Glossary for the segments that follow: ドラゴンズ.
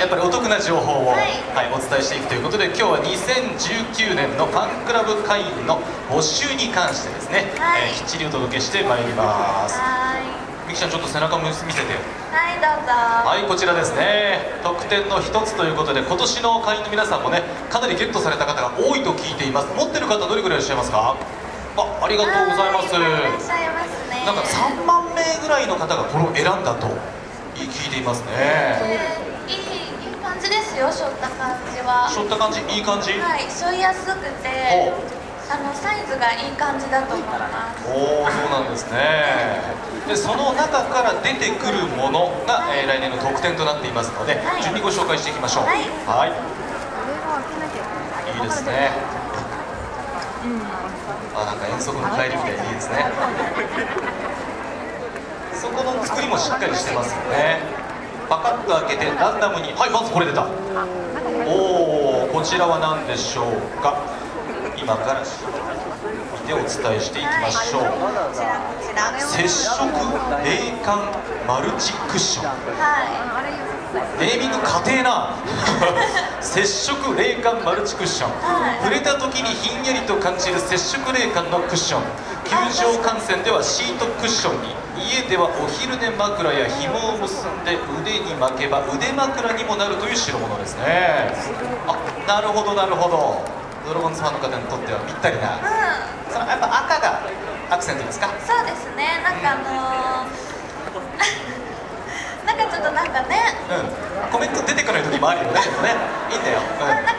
やっぱりお得な情報を、お伝えしていくということで、今日は2019年のファンクラブ会員の募集に関してですね、きっちりお届けしてまいります。みきちゃん、ちょっと背中も見せて。はい、どうぞ。はい、こちらですね、特典の一つということで、今年の会員の皆さんもね、かなりゲットされた方が多いと聞いています。持ってる方どれぐらいいらっしゃいますか？ありがとうございます。なんか3万名ぐらいの方がこれを選んだと聞いていますね。いい感じですよ、しょった感じは。しょった感じ、いい感じ。はい、しょいやすくて、サイズがいい感じだと思います。おお、そうなんですね。で、その中から出てくるものが、来年の特典となっていますので、順にご紹介していきましょう。はい、いいですね。なんか遠足の帰りみたいでいいですね。そこの作りもしっかりしてますよね。パカッと開けてランダムに、はい、まずこれ出た。おお、こちらは何でしょうか。今から見てお伝えしていきましょう。接触冷感マルチクッション。ネーミング家庭な。接触冷感マルチクッション、触れた時にひんやりと感じる接触冷感のクッション。球場観戦ではシートクッションに、家ではお昼寝枕や紐を結んで腕に巻けば腕枕にもなるという代物ですね。あ、なるほどなるほど。ドラゴンズファンの方にとってはぴったりな、そのやっぱ赤がアクセントですか？そうですね。なんかちょっとなんかね、コメント出てこない時もあるよね。いいんだよ。なんか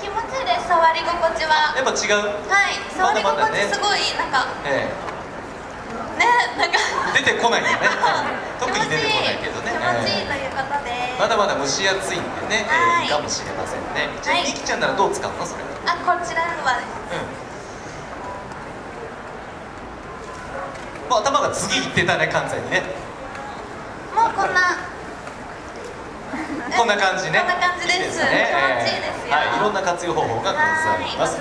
気持ちいいです。触り心地はやっぱ違う。はい、触り心地すごいなんかね、なんか出てこないよね。特に出てこないけどね、気持ちいいということで、まだまだ蒸し暑いんでね、いいかもしれませんね。じゃあみきちゃんならどう使うのそれ？あ、こちらのはです。まあ頭が次いってたね、完全にね。もうこんな感じね。こんな感じです。気持ちいいですよ。はい、いろんな活用方法がございます。